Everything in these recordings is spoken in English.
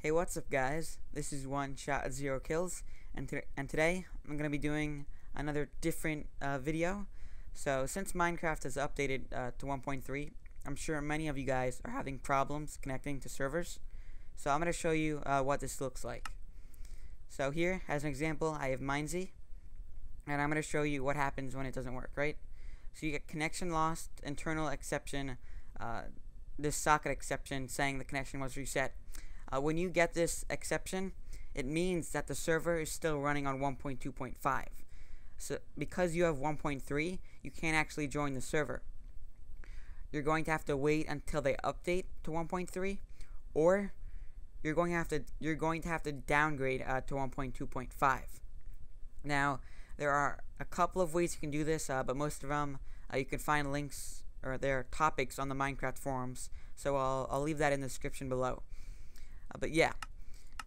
Hey, what's up guys, this is One Shot at Zero Kills, and today I'm going to be doing another different video. So since Minecraft has updated to 1.3, I'm sure many of you guys are having problems connecting to servers. So I'm going to show you what this looks like. So here, as an example, I have MineZ, and I'm going to show you what happens when it doesn't work, right? So you get connection lost, internal exception, this socket exception saying the connection was reset. When you get this exception, it means that the server is still running on 1.2.5. So because you have 1.3, you can't actually join the server. You're going to have to wait until they update to 1.3, or you're going to have to downgrade to 1.2.5. Now there are a couple of ways you can do this, but most of them you can find links, or there are topics on the Minecraft forums. So I'll leave that in the description below. But yeah,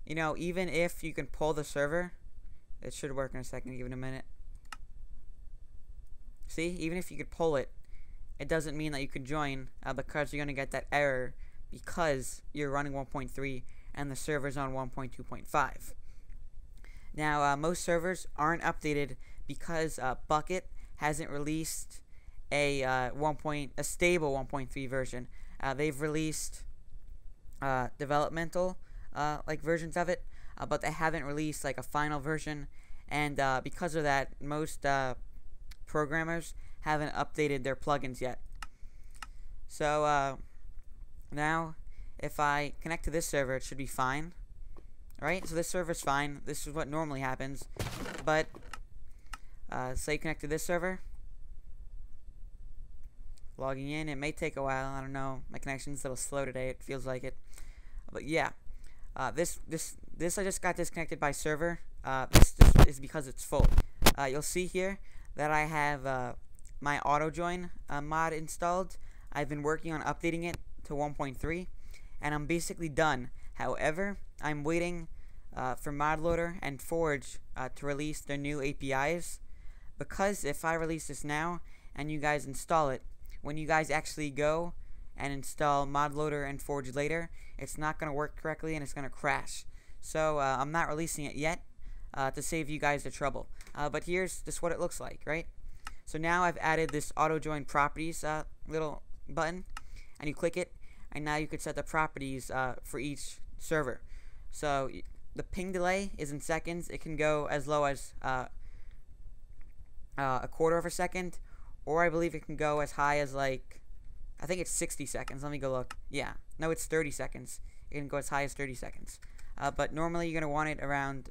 you know, even if you can pull the server, it should work in a second, give it a minute. See, even if you could pull it, it doesn't mean that you could join because you're going to get that error because you're running 1.3 and the server's on 1.2.5. Now, most servers aren't updated because Bucket hasn't released a stable 1.3 version. They've released developmental like versions of it, but they haven't released like a final version, and because of that, most programmers haven't updated their plugins yet. So now if I connect to this server, it should be fine, right? So this server's fine. This is what normally happens. But say connect to this server, logging in, it may take a while. I don't know, my connection's a little slow today, it feels like it. But yeah, this I just got disconnected by server. This is because it's full. You'll see here that I have my AutoJoin mod installed. I've been working on updating it to 1.3, and I'm basically done. However, I'm waiting for ModLoader and Forge to release their new APIs, because if I release this now and you guys install it, when you guys actually go and install ModLoader and Forge later, it's not going to work correctly and it's going to crash. So I'm not releasing it yet to save you guys the trouble. But here's just what it looks like, right? So now I've added this AutoJoin properties little button, and you click it, and now you could set the properties for each server. So the ping delay is in seconds. It can go as low as a quarter of a second, or I believe it can go as high as, like, I think it's 60 seconds. Let me go look. Yeah. No, it's 30 seconds. It can go as high as 30 seconds. But normally you're going to want it around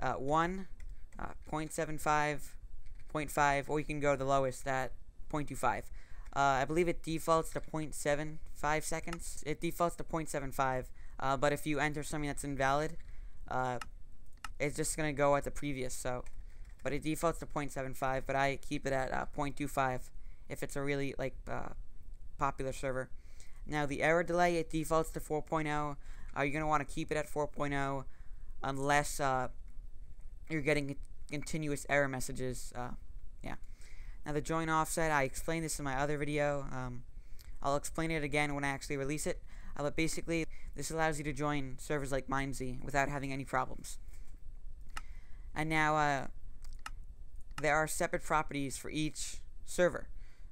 1, 0.75, 0.5, or you can go the lowest at 0.25. I believe it defaults to 0.75 seconds. It defaults to 0.75, but if you enter something that's invalid, it's just going to go at the previous, so... But it defaults to 0.75, but I keep it at 0.25 if it's a really like popular server. Now the error delay, it defaults to 4.0. You're going to want to keep it at 4.0 unless you're getting continuous error messages. Yeah. Now the join offset, I explained this in my other video. I'll explain it again when I actually release it. But basically, this allows you to join servers like MineZ without having any problems. And now... there are separate properties for each server.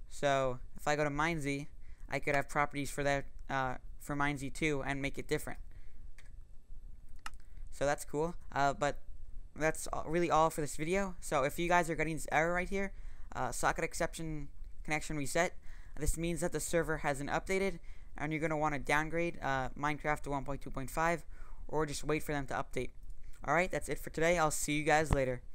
So if I go to MineZ, I could have properties for that for MineZ too, and make it different. So that's cool. But that's really all for this video. So if you guys are getting this error right here, socket exception connection reset, this means that the server hasn't updated, and you're going to want to downgrade Minecraft to 1.2.5, or just wait for them to update. All right, that's it for today. I'll see you guys later.